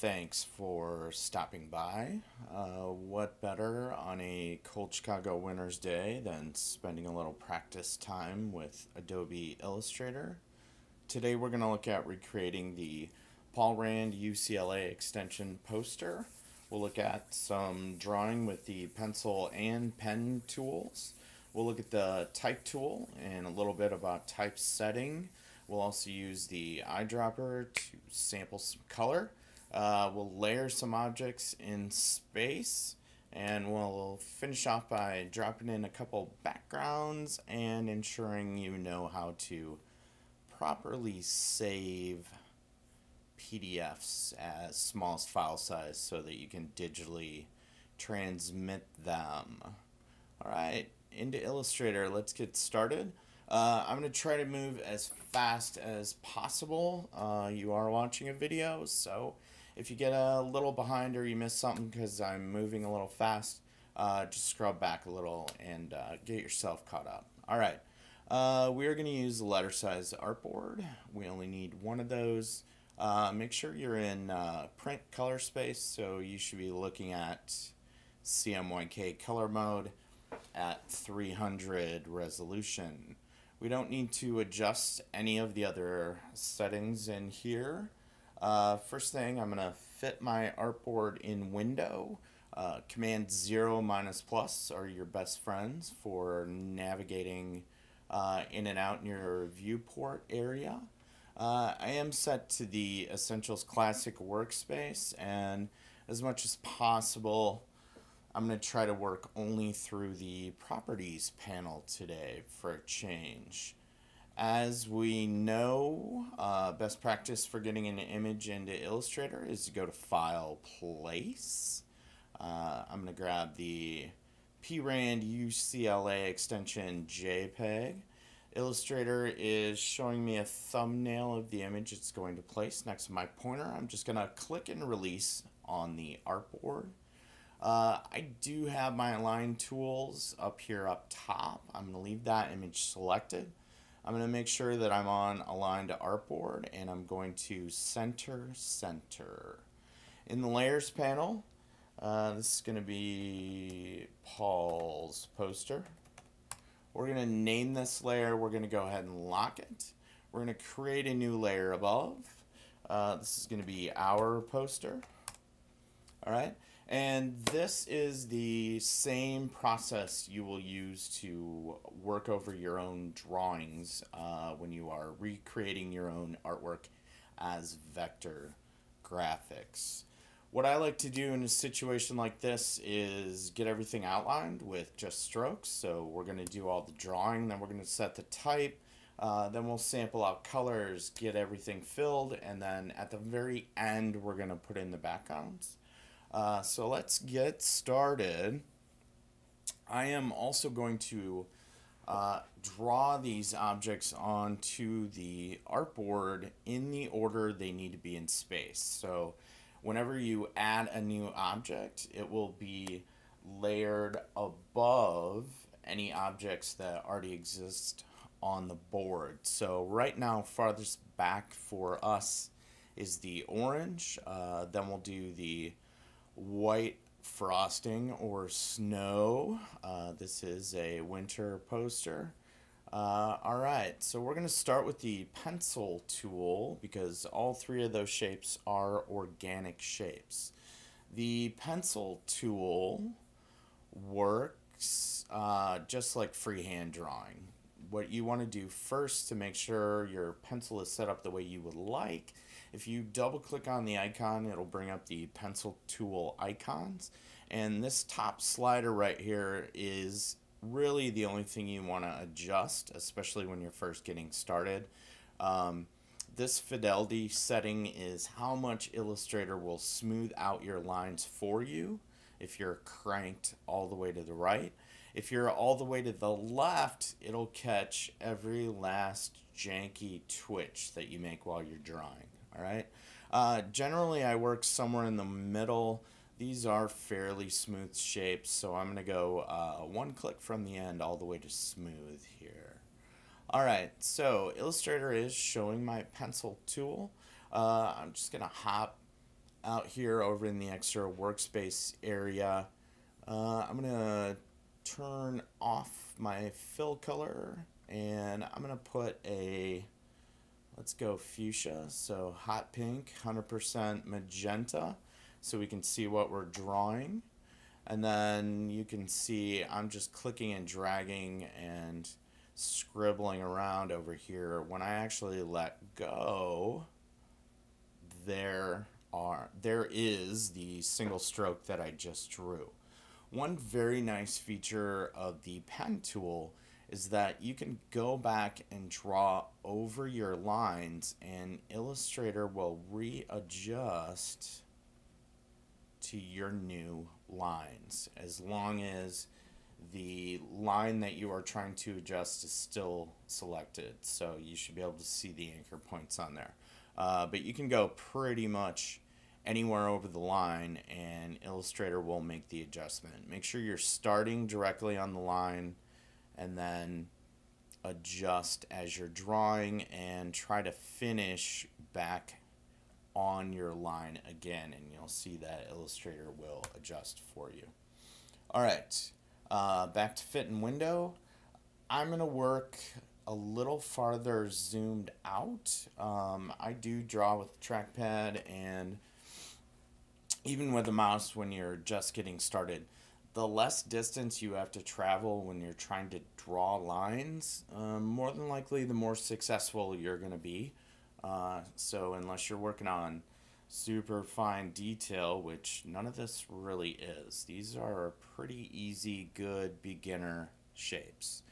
Thanks for stopping by. What better on a cold Chicago winter's day than spending a little practice time with Adobe Illustrator? Today we're going to look at recreating the Paul Rand UCLA Extension poster. We'll look at some drawing with the pencil and pen tools. We'll look at the type tool and a little bit about typesetting. We'll also use the eyedropper to sample some color. We'll layer some objects in space, and we'll finish off by dropping in a couple backgrounds and ensuring you know how to properly save PDFs as smallest file size so that you can digitally transmit them. All right, into Illustrator, let's get started. I'm going to try to move as fast as possible. You are watching a video, so if you get a little behind or you miss something because I'm moving a little fast, just scroll back a little and get yourself caught up. All right, we're going to use letter size artboard. We only need one of those. Make sure you're in print color space, so you should be looking at CMYK color mode at 300 resolution. We don't need to adjust any of the other settings in here. First thing, I'm going to fit my artboard in window. Command 0 minus plus are your best friends for navigating in and out in your viewport area. I am set to the Essentials Classic workspace, and as much as possible, I'm going to try to work only through the Properties panel today for a change. As we know, best practice for getting an image into Illustrator is to go to File, Place. I'm going to grab the P. Rand UCLA Extension JPEG. Illustrator is showing me a thumbnail of the image it's going to place next to my pointer. I'm just going to click and release on the artboard. I do have my align tools up here up top. I'm going to leave that image selected. I'm going to make sure that I'm on align to artboard, and I'm going to center. In the layers panel, this is going to be Paul's poster. We're going to name this layer. We're going to go ahead and lock it. We're going to create a new layer above. This is going to be our poster. All right. And this is the same process you will use to work over your own drawings when you are recreating your own artwork as vector graphics. What I like to do in a situation like this is get everything outlined with just strokes. So we're going to do all the drawing, then we're going to set the type, then we'll sample out colors, get everything filled, and then at the very end we're going to put in the backgrounds. So let's get started. I am also going to draw these objects onto the artboard in the order they need to be in space. So whenever you add a new object, it will be layered above any objects that already exist on the board. So right now, farthest back for us is the orange. Then we'll do the white frosting or snow. This is a winter poster. All right, so we're going to start with the pencil tool because all three of those shapes are organic shapes. The pencil tool works just like freehand drawing. What you want to do first to make sure your pencil is set up the way you would like, if you double click on the icon, it'll bring up the pencil tool icons. And this top slider right here is really the only thing you want to adjust, especially when you're first getting started. This fidelity setting is how much Illustrator will smooth out your lines for you if you're cranked all the way to the right. If you're all the way to the left, it'll catch every last janky twitch that you make while you're drawing. All right. Generally, I work somewhere in the middle. These are fairly smooth shapes, so I'm going to go one click from the end all the way to smooth here. All right, so Illustrator is showing my pencil tool. I'm just going to hop out here over in the extra workspace area, I'm going to turn off my fill color, and I'm going to put a, let's go fuchsia, so hot pink, 100% magenta, so we can see what we're drawing. And then you can see I'm just clicking and dragging and scribbling around over here. When I actually let go, there is the single stroke that I just drew. One very nice feature of the pen tool is that you can go back and draw over your lines, and Illustrator will readjust to your new lines as long as the line that you are trying to adjust is still selected. So you should be able to see the anchor points on there. But you can go pretty much anywhere over the line, and Illustrator will make the adjustment. Make sure you're starting directly on the line and then adjust as you're drawing, and try to finish back on your line again, and you'll see that Illustrator will adjust for you. All right, back to fit and window. I'm gonna work a little farther zoomed out. I do draw with the trackpad and even with the mouse when you're just getting started. The less distance you have to travel when you're trying to draw lines, more than likely the more successful you're gonna be. So unless you're working on super fine detail, which none of this really is, these are pretty easy, good beginner shapes.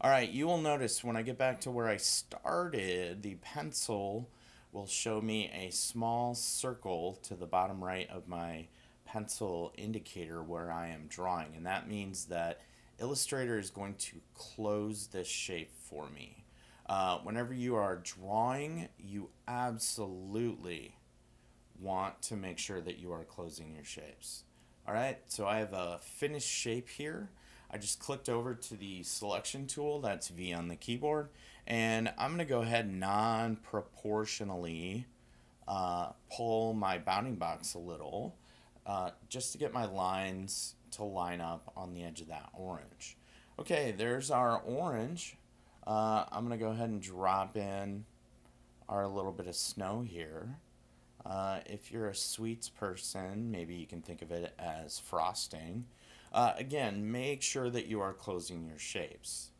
All right, you will notice when I get back to where I started, the pencil will show me a small circle to the bottom right of my pencil indicator where I am drawing, and that means that Illustrator is going to close this shape for me. Whenever you are drawing, you absolutely want to make sure that you are closing your shapes. All right, so I have a finished shape here. I just clicked over to the selection tool, that's V on the keyboard, and I'm gonna go ahead and non-proportionally pull my bounding box a little just to get my lines to line up on the edge of that orange. Okay, there's our orange. I'm going to go ahead and drop in our little bit of snow here. If you're a sweets person, maybe you can think of it as frosting. Again, make sure that you are closing your shapes.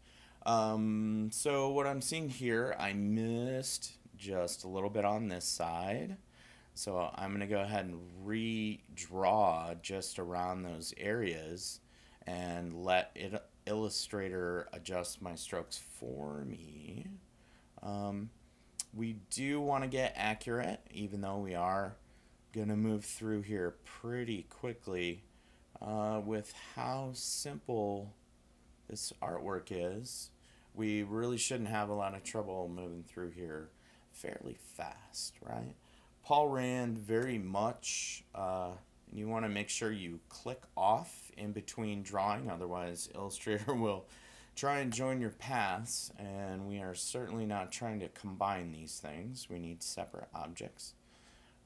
So what I'm seeing here, I missed just a little bit on this side. So I'm going to go ahead and redraw just around those areas and let it Illustrator adjust my strokes for me. We do want to get accurate, even though we are going to move through here pretty quickly with how simple this artwork is. We really shouldn't have a lot of trouble moving through here fairly fast, right? Paul Rand very much. You want to make sure you click off in between drawing, otherwise Illustrator will try and join your paths, and we are certainly not trying to combine these things. We need separate objects.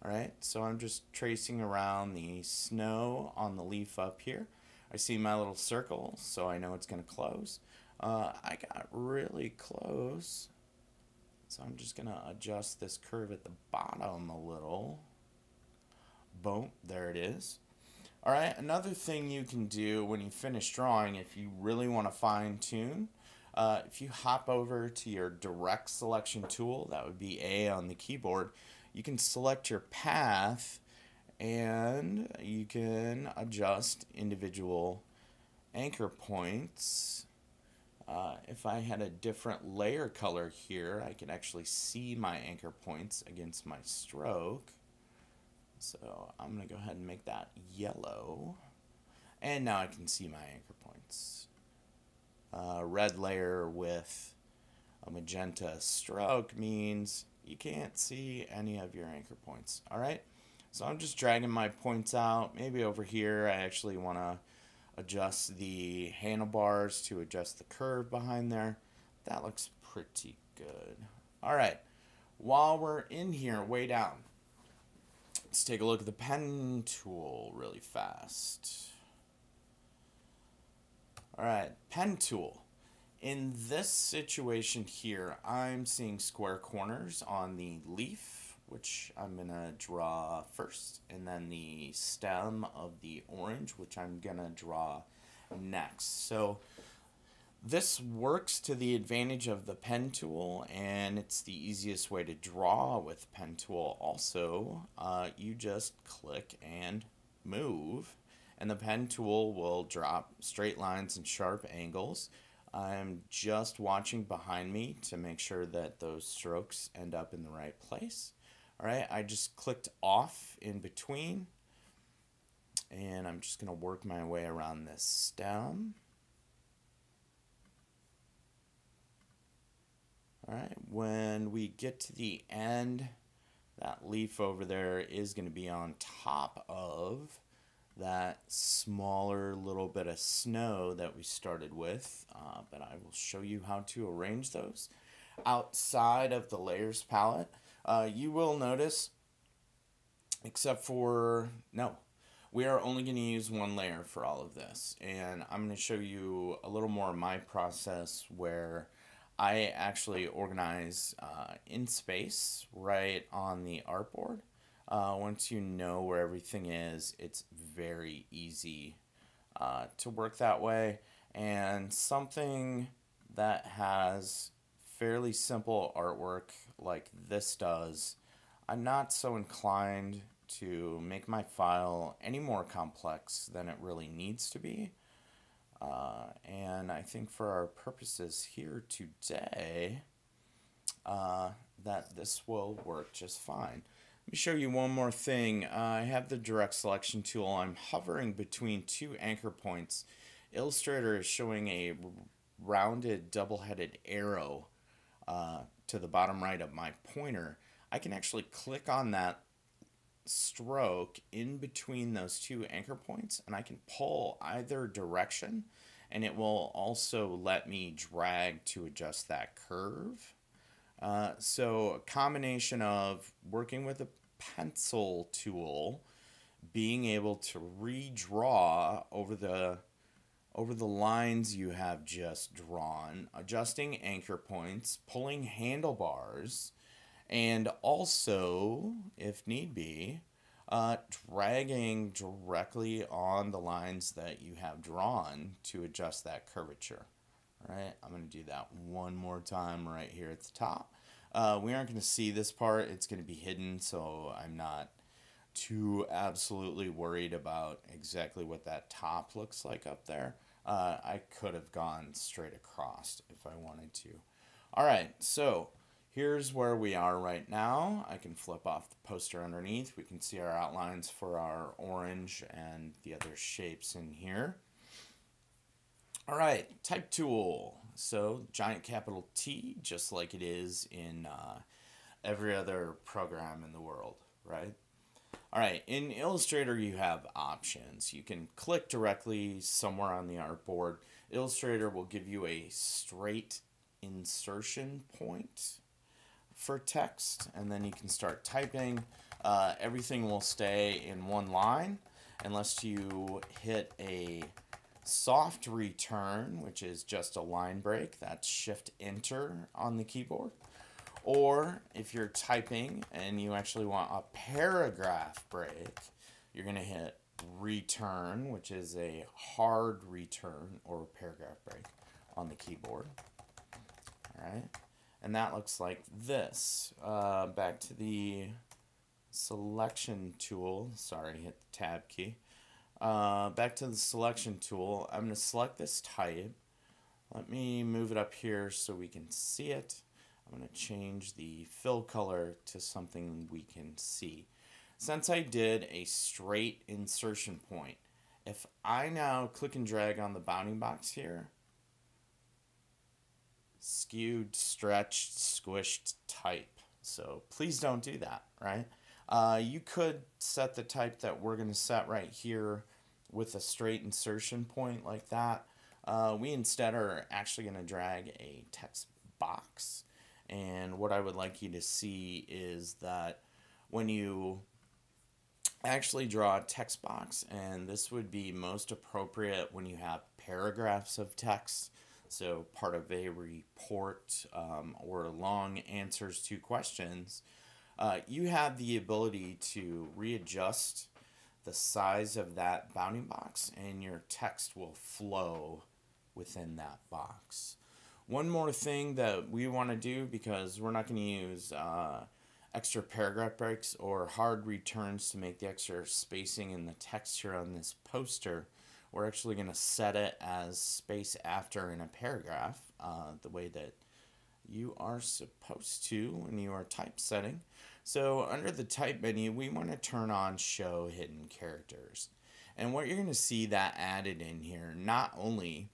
Alright, so I'm just tracing around the snow on the leaf up here. I see my little circle, so I know it's going to close. I got really close, so I'm just going to adjust this curve at the bottom a little. Boom, there it is. All right, another thing you can do when you finish drawing, if you really want to fine tune, if you hop over to your direct selection tool, that would be A on the keyboard, you can select your path and you can adjust individual anchor points. If I had a different layer color here, I could actually see my anchor points against my stroke. So I'm going to go ahead and make that yellow. And now I can see my anchor points. Red layer with a magenta stroke means you can't see any of your anchor points. All right. So I'm just dragging my points out. Maybe over here I actually want to adjust the handlebars to adjust the curve behind there. That looks pretty good. All right. While we're in here, way down, Let's take a look at the pen tool really fast. All right, pen tool. In this situation here, I'm seeing square corners on the leaf, which I'm gonna draw first, and then the stem of the orange, which I'm gonna draw next. So this works to the advantage of the pen tool, and it's the easiest way to draw with pen tool. Also, you just click and move, and the pen tool will drop straight lines and sharp angles. I'm just watching behind me to make sure that those strokes end up in the right place. All right, I just clicked off in between, and I'm just gonna work my way around this stem. All right, when we get to the end, that leaf over there is gonna be on top of that smaller little bit of snow that we started with, but I will show you how to arrange those. Outside of the layers palette, you will notice, except for, no, we are only going to use one layer for all of this, and I'm going to show you a little more of my process where I actually organize in space right on the artboard. Once you know where everything is, it's very easy to work that way. And something that has fairly simple artwork like this does, I'm not so inclined to make my file any more complex than it really needs to be. And I think for our purposes here today, that this will work just fine. Let me show you one more thing. I have the direct selection tool. I'm hovering between two anchor points. Illustrator is showing a rounded double-headed arrow to the bottom right of my pointer. I can actually click on that stroke in between those two anchor points, and I can pull either direction, and it will also let me drag to adjust that curve. So a combination of working with a pencil tool, being able to redraw over the lines you have just drawn, adjusting anchor points, pulling handlebars, and also, if need be, dragging directly on the lines that you have drawn to adjust that curvature. All right, I'm going to do that one more time right here at the top. We aren't going to see this part. It's going to be hidden, so I'm not too absolutely worried about exactly what that top looks like up there. I could have gone straight across if I wanted to. All right, so here's where we are right now. I can flip off the poster underneath. We can see our outlines for our orange and the other shapes in here. All right, type tool. So giant capital T, just like it is in every other program in the world, right? All right, in Illustrator, you have options. You can click directly somewhere on the artboard. Illustrator will give you a straight insertion point for text, and then you can start typing. Everything will stay in one line unless you hit a soft return, which is just a line break. That's Shift-Enter on the keyboard. Or if you're typing and you actually want a paragraph break, you're going to hit Return, which is a hard return or paragraph break on the keyboard. All right, and that looks like this. Back to the selection tool. Sorry, hit the Tab key. Back to the selection tool. I'm going to select this type. Let me move it up here so we can see it. I'm going to change the fill color to something we can see. Since I did a straight insertion point, if I now click and drag on the bounding box here, skewed, stretched, squished type. So please don't do that, right? You could set the type that we're going to set right here with a straight insertion point like that. We instead are actually going to drag a text box. And what I would like you to see is that when you actually draw a text box, and this would be most appropriate when you have paragraphs of text, so part of a report or long answers to questions. You have the ability to readjust the size of that bounding box, and your text will flow within that box. One more thing that we want to do, because we're not going to use extra paragraph breaks or hard returns to make the extra spacing in the text here on this poster, we're actually going to set it as space after in a paragraph, the way that you are supposed to when you are typesetting. So under the type menu, we want to turn on show hidden characters. And what you're going to see that added in here, not only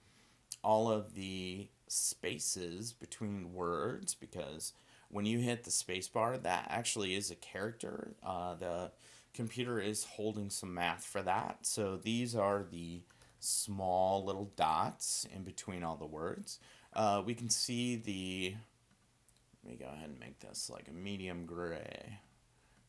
all of the spaces between words, because when you hit the space bar, that actually is a character. The computer is holding some math for that. So these are the small little dots in between all the words. We can see the, let me go ahead and make this like a medium gray.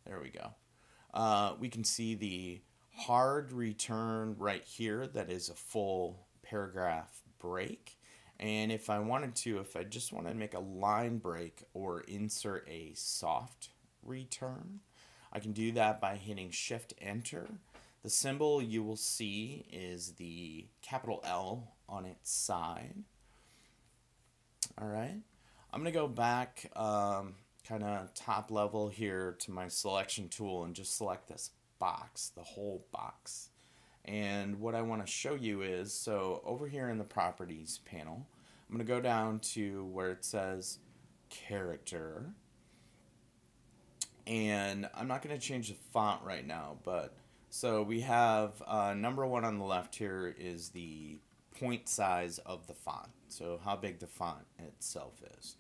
There we go. We can see the hard return right here that is a full paragraph break. And if I wanted to, if I just wanted to make a line break or insert a soft return, I can do that by hitting Shift Enter. The symbol you will see is the capital L on its side. All right, I'm gonna go back kind of top level here to my selection tool and just select this box, the whole box. And what I want to show you is, so over here in the properties panel, I'm going to go down to where it says character. And I'm not going to change the font right now, but so we have number one on the left here is the point size of the font. So how big the font itself is.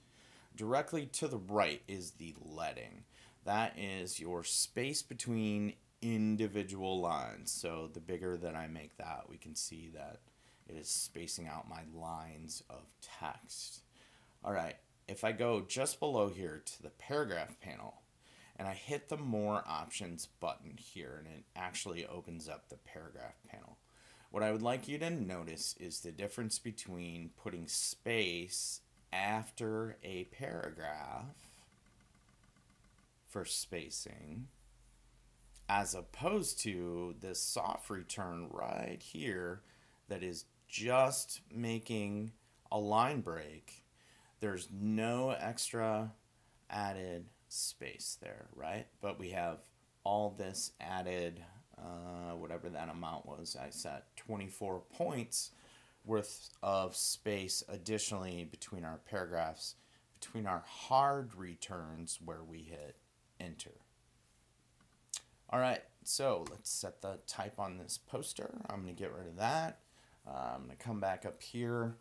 Directly to the right is the leading. That is your space between individual lines. So the bigger that I make that, we can see that it is spacing out my lines of text. All right, if I go just below here to the paragraph panel and I hit the more options button here, and it actually opens up the paragraph panel. What I would like you to notice is the difference between putting space after a paragraph for spacing, as opposed to this soft return right here that is just making a line break. There's no extra added space there, right? But we have all this added, whatever that amount was, I set 24 points worth of space additionally between our paragraphs, between our hard returns where we hit enter. All right, so let's set the type on this poster. I'm gonna get rid of that. I'm gonna come back up here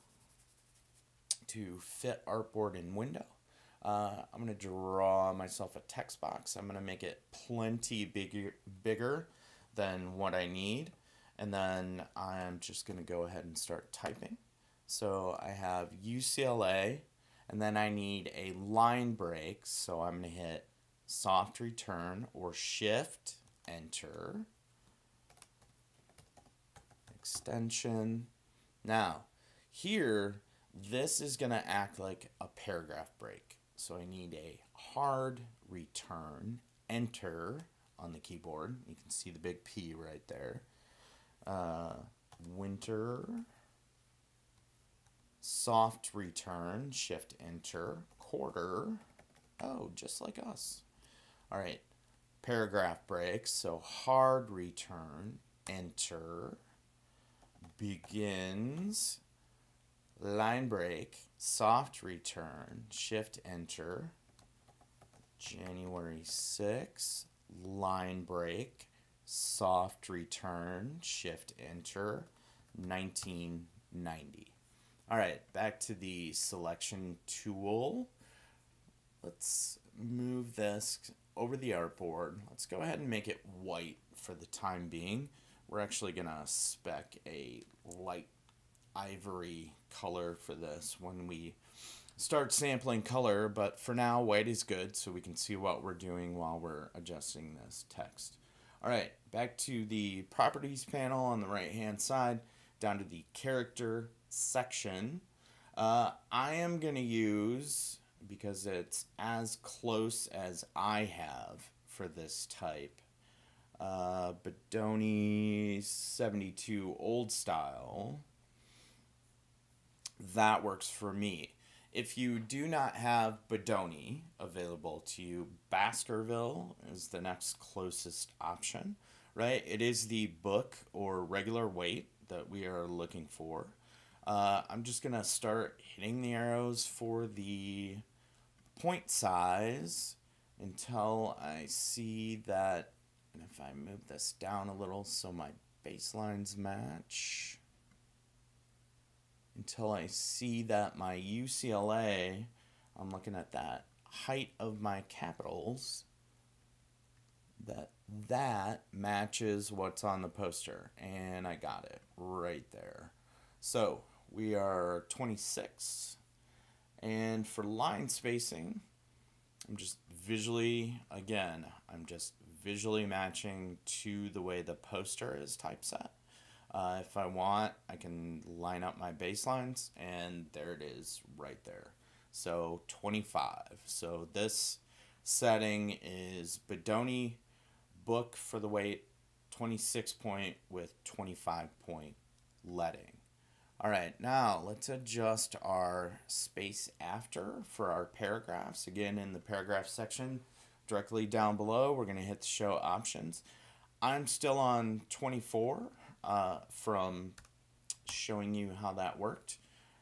to fit artboard in window. I'm gonna draw myself a text box. I'm gonna make it plenty bigger than what I need. And then I'm just gonna go ahead and start typing. So I have UCLA, and then I need a line break. So I'm gonna hit soft return or Shift Enter, extension. Now here, this is going to act like a paragraph break. So I need a hard return, Enter on the keyboard. You can see the big P right there. Winter, soft return, Shift Enter, quarter. Oh, just like us. All right, paragraph breaks, so hard return, Enter, begins, line break, soft return, Shift Enter, January 6, line break, soft return, Shift Enter, 1990. All right, back to the selection tool. Let's move this over the artboard. Let's go ahead and make it white for the time being. We're actually gonna spec a light ivory color for this when we start sampling color, but for now, white is good so we can see what we're doing while we're adjusting this text. All right, back to the properties panel on the right-hand side, down to the character section. I am going to use, because it's as close as I have for this type, Bodoni 72 Old Style. That works for me. If you do not have Bodoni available to you, Baskerville is the next closest option, right? It is the book or regular weight that we are looking for. I'm just going to start hitting the arrows for the point size until I see that, and if I move this down a little so my baselines match, until I see that my UCLA, I'm looking at that height of my capitals, that matches what's on the poster, and I got it right there. So we are 26, and for line spacing, I'm just visually, again, I'm just visually matching to the way the poster is typeset. If I want, I can line up my baselines, and there it is right there. So 25. So this setting is Bodoni book for the weight, 26 point with 25 point letting. All right, now let's adjust our space after for our paragraphs. Again, in the paragraph section, directly down below, we're going to hit the show options. I'm still on 24. From showing you how that worked.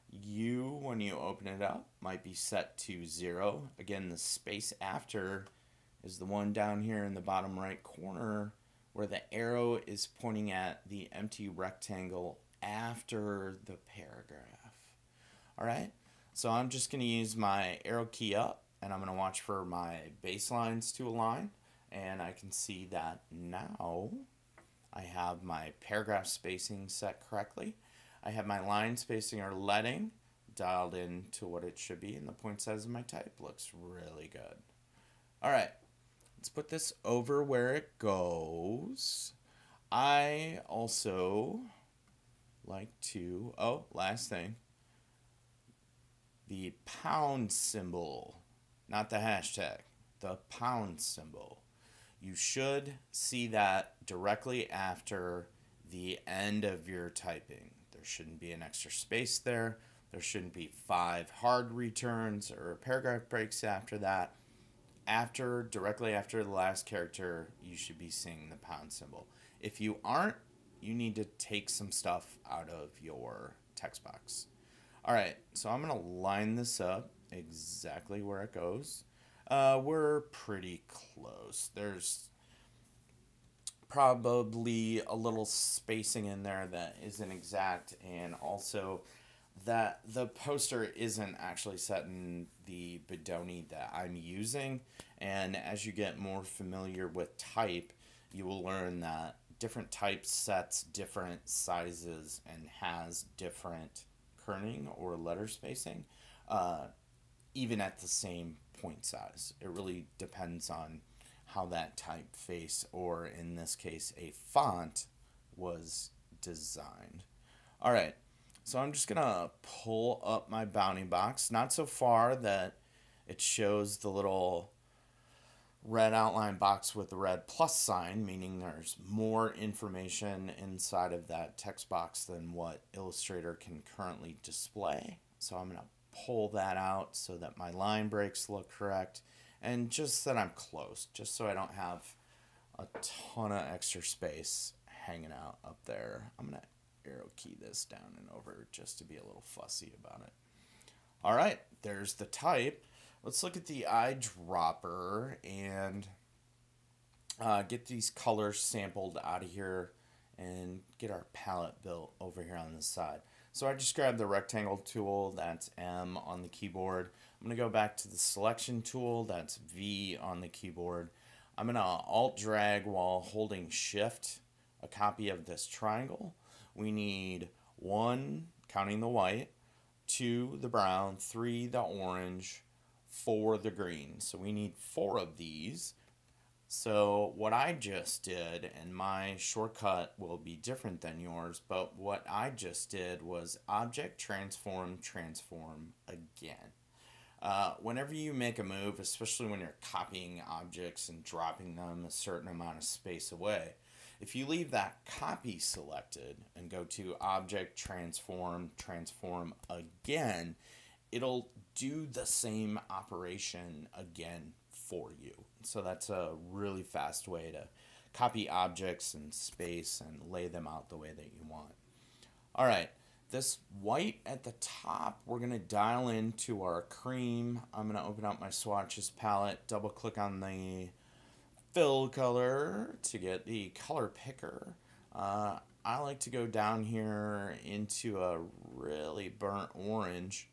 You, when you open it up, might be set to 0. Again, the space after is the one down here in the bottom right corner where the arrow is pointing at the empty rectangle after the paragraph. All right, so I'm just going to use my arrow key up, and I'm going to watch for my baselines to align, and I can see that now I have my paragraph spacing set correctly. I have my line spacing or letting dialed in to what it should be, and the point size of my type looks really good. All right, let's put this over where it goes. I also like to, oh, last thing, the pound symbol, not the hashtag, the pound symbol. You should see that directly after the end of your typing. There shouldn't be an extra space there. There shouldn't be 5 hard returns or paragraph breaks after that. Directly after the last character, you should be seeing the pound symbol. If you aren't, you need to take some stuff out of your text box. All right, so I'm going to line this up exactly where it goes. We're pretty close. There's probably a little spacing in there that isn't exact, and also that the poster isn't actually set in the Bodoni that I'm using. And as you get more familiar with type, you will learn that different types sets different sizes and has different kerning or letter spacing, even at the same point size. It really depends on how that typeface, or in this case a font, was designed. All right, so I'm just gonna pull up my bounding box, not so far that it shows the little red outline box with the red plus sign, meaning there's more information inside of that text box than what Illustrator can currently display. So I'm gonna pull that out so that my line breaks look correct, and just that I'm close, just so I don't have a ton of extra space hanging out up there. I'm gonna arrow key this down and over just to be a little fussy about it. All right, there's the type. Let's look at the eyedropper and get these colors sampled out of here and get our palette built over here on this side. So I just grabbed the rectangle tool, that's M on the keyboard. I'm going to go back to the selection tool, that's V on the keyboard. I'm going to alt drag while holding shift a copy of this triangle. We need 1, counting the white, 2, the brown, 3, the orange, 4, the green. So we need 4 of these. So what I just did, and my shortcut will be different than yours, but what I just did was object transform, transform again. Whenever you make a move, especially when you're copying objects and dropping them a certain amount of space away, if you leave that copy selected and go to object transform, transform again, it'll do the same operation again for you. So that's a really fast way to copy objects in space and lay them out the way that you want. All right, this white at the top, we're gonna dial into our cream. I'm gonna open up my swatches palette, double click on the fill color to get the color picker. I like to go down here into a really burnt orange,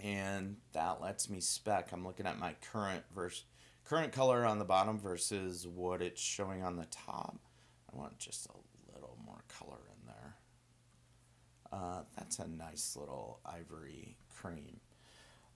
and that lets me spec. I'm looking at my current color on the bottom versus what it's showing on the top. I want just a little more color in there. That's a nice little ivory cream.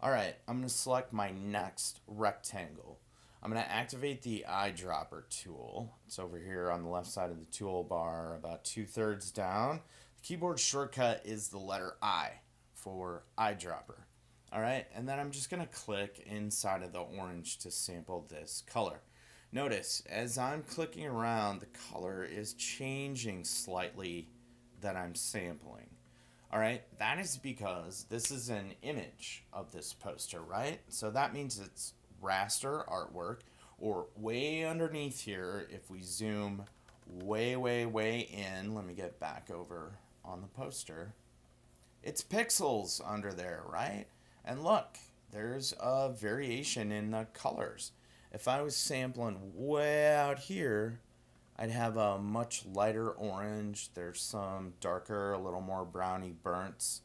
All right, I'm gonna select my next rectangle. I'm gonna activate the eyedropper tool. It's over here on the left side of the toolbar, about 2/3 down. The keyboard shortcut is the letter I for eyedropper. All right, and then I'm just gonna click inside of the orange to sample this color. Notice, as I'm clicking around, the color is changing slightly that I'm sampling. All right, that is because this is an image of this poster, right? So that means it's raster artwork, or way underneath here, if we zoom way, way, way in, let me get back over on the poster. It's pixels under there, right? And look, there's a variation in the colors. If I was sampling way out here, I'd have a much lighter orange. There's some darker, a little more browny burnt.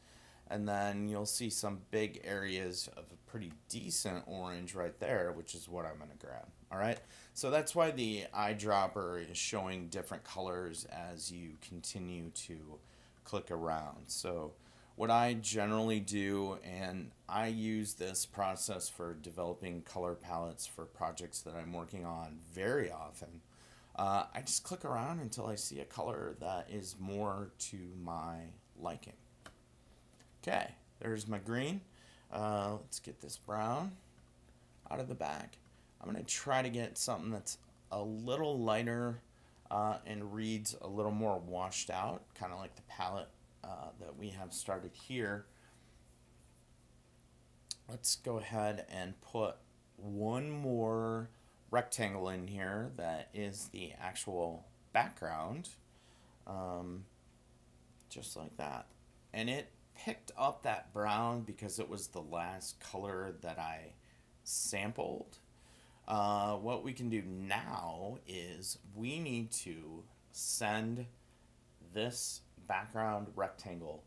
And then you'll see some big areas of a pretty decent orange right there, which is what I'm gonna grab, all right? So that's why the eyedropper is showing different colors as you continue to click around. So what I generally do, and I use this process for developing color palettes for projects that I'm working on very often, I just click around until I see a color that is more to my liking. Okay, there's my green. Let's get this brown out of the back. I'm gonna try to get something that's a little lighter and reads a little more washed out, kind of like the palette that we have started here. Let's go ahead and put one more rectangle in here that is the actual background, just like that. And it picked up that brown because it was the last color that I sampled. What we can do now is we need to send this background rectangle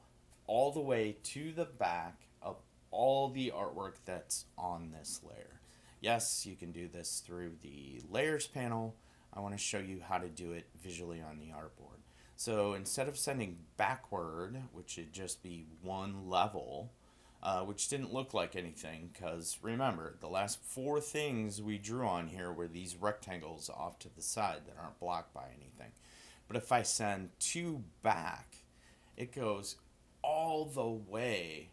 all the way to the back of all the artwork that's on this layer. Yes, you can do this through the layers panel. I want to show you how to do it visually on the artboard. So instead of sending backward, which should just be one level, which didn't look like anything, because remember, the last four things we drew on here were these rectangles off to the side that aren't blocked by anything. But if I send two back, it goes all the way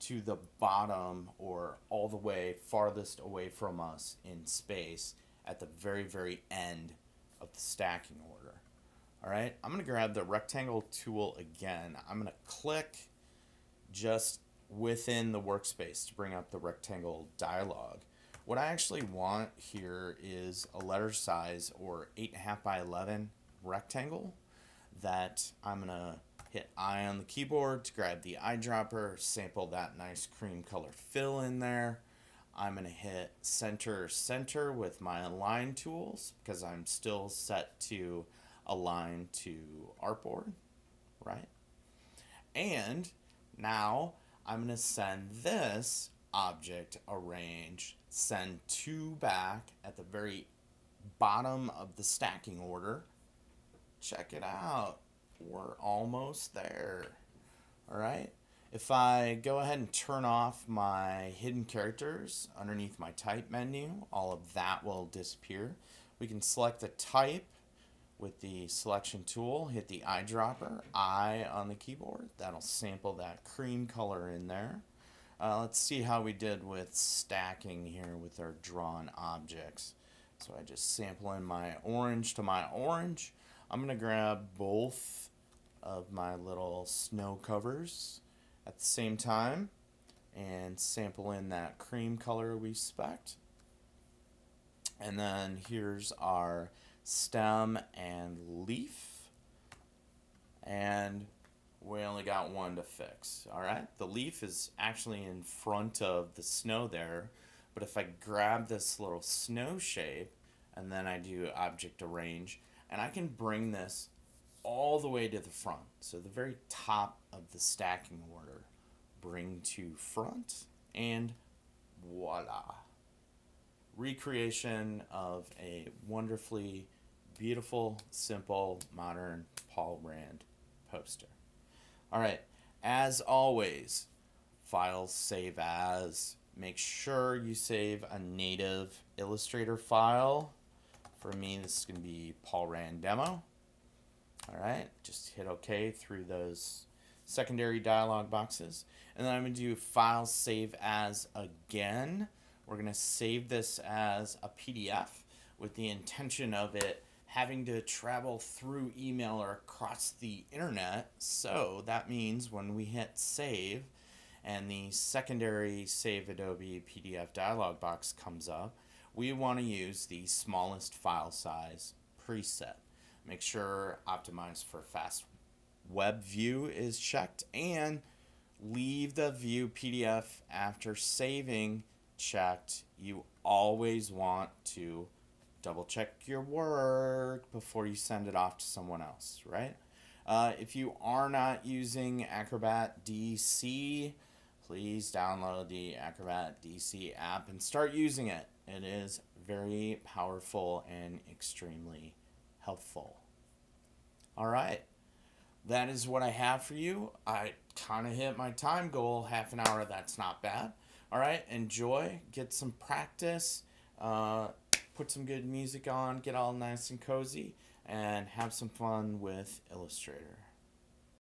to the bottom, or all the way farthest away from us in space at the very, very end of the stacking order. All right, I'm gonna grab the rectangle tool again. I'm gonna click just within the workspace to bring up the rectangle dialog. What I actually want here is a letter size, or 8.5 by 11 rectangle, that I'm gonna hit I on the keyboard to grab the eyedropper, sample that nice cream color fill in there. I'm gonna hit center, center with my align tools, because I'm still set to align to artboard, right? And now I'm gonna send this object arrange, send two back at the very bottom of the stacking order. Check it out. We're almost there. All right. If I go ahead and turn off my hidden characters underneath my type menu, all of that will disappear. We can select the type with the selection tool, hit the eyedropper, I on the keyboard. That'll sample that cream color in there. Let's see how we did with stacking here with our drawn objects. So I just sample in my orange to my orange. I'm going to grab both of my little snow covers at the same time and sample in that cream color we specced. And then here's our stem and leaf, and we only got one to fix. All right, the leaf is actually in front of the snow there, but if I grab this little snow shape and then I do object arrange, and I can bring this all the way to the front, so the very top of the stacking order, bring to front, and voila, recreation of a wonderfully beautiful, simple, modern Paul Rand poster. All right, as always, files save as. Make sure you save a native Illustrator file. For me, this is going to be Paul Rand demo. All right, just hit OK through those secondary dialog boxes. And then I'm going to do file save as again. We're going to save this as a PDF with the intention of it having to travel through email or across the internet. So that means when we hit save and the secondary Save Adobe PDF dialog box comes up, we want to use the smallest file size preset. Make sure Optimize for Fast Web View is checked, and Leave the View PDF After Saving checked. You always want to double check your work before you send it off to someone else, right? If you are not using Acrobat DC, please download the Acrobat DC app and start using it. It is very powerful and extremely helpful. All right, that is what I have for you. I kind of hit my time goal, half an hour, that's not bad. All right, enjoy, get some practice, put some good music on, get all nice and cozy, and have some fun with Illustrator.